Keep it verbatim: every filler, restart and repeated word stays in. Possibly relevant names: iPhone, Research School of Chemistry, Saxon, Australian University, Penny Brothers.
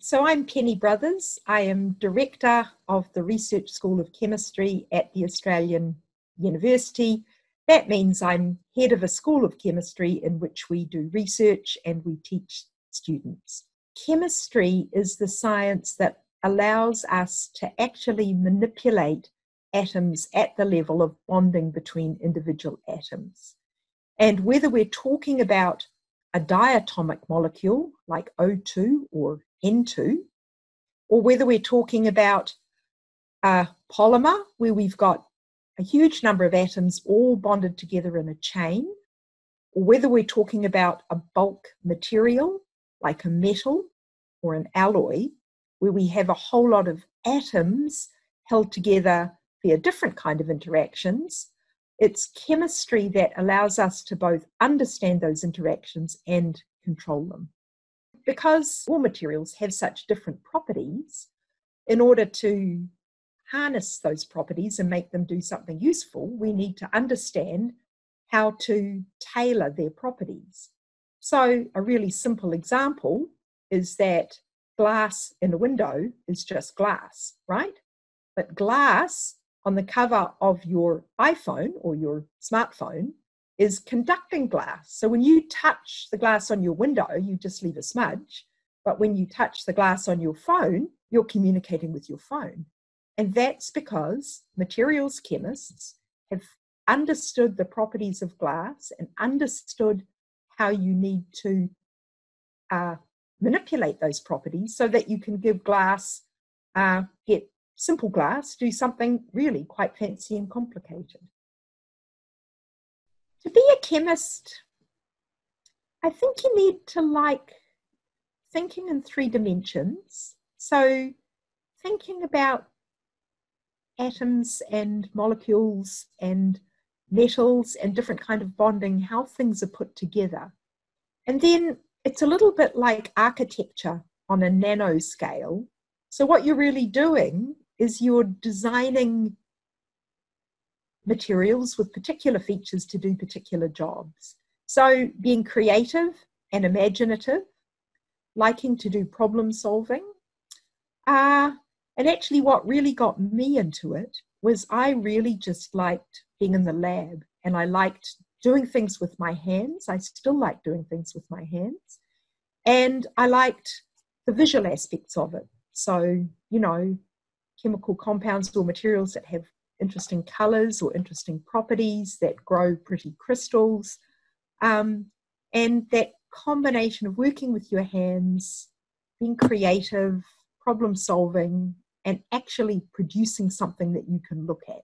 So I'm Penny Brothers. I am Director of the Research School of Chemistry at the Australian University. That means I'm head of a school of chemistry in which we do research and we teach students. Chemistry is the science that allows us to actually manipulate atoms at the level of bonding between individual atoms. And whether we're talking about a diatomic molecule like O two or N two, or whether we're talking about a polymer where we've got a huge number of atoms all bonded together in a chain, or whether we're talking about a bulk material like a metal or an alloy, where we have a whole lot of atoms held together via different kind of interactions, it's chemistry that allows us to both understand those interactions and control them. Because all materials have such different properties, in order to harness those properties and make them do something useful, we need to understand how to tailor their properties. So a really simple example is that glass in a window is just glass, right? But glass on the cover of your iPhone or your smartphone is conducting glass. So when you touch the glass on your window, you just leave a smudge. But when you touch the glass on your phone, you're communicating with your phone. And that's because materials chemists have understood the properties of glass and understood how you need to uh, manipulate those properties so that you can give glass, uh, get simple glass, do something really quite fancy and complicated. To be a chemist, I think you need to like thinking in three dimensions. So thinking about atoms and molecules and metals and different kind of bonding, how things are put together. And then it's a little bit like architecture on a nano scale. So what you're really doing is you're designing materials with particular features to do particular jobs. So being creative and imaginative, liking to do problem solving. Uh, and actually what really got me into it was I really just liked being in the lab, and I liked doing things with my hands. I still like doing things with my hands. And I liked the visual aspects of it. So, you know, chemical compounds or materials that have interesting colours or interesting properties, that grow pretty crystals. Um, and that combination of working with your hands, being creative, problem solving, and actually producing something that you can look at.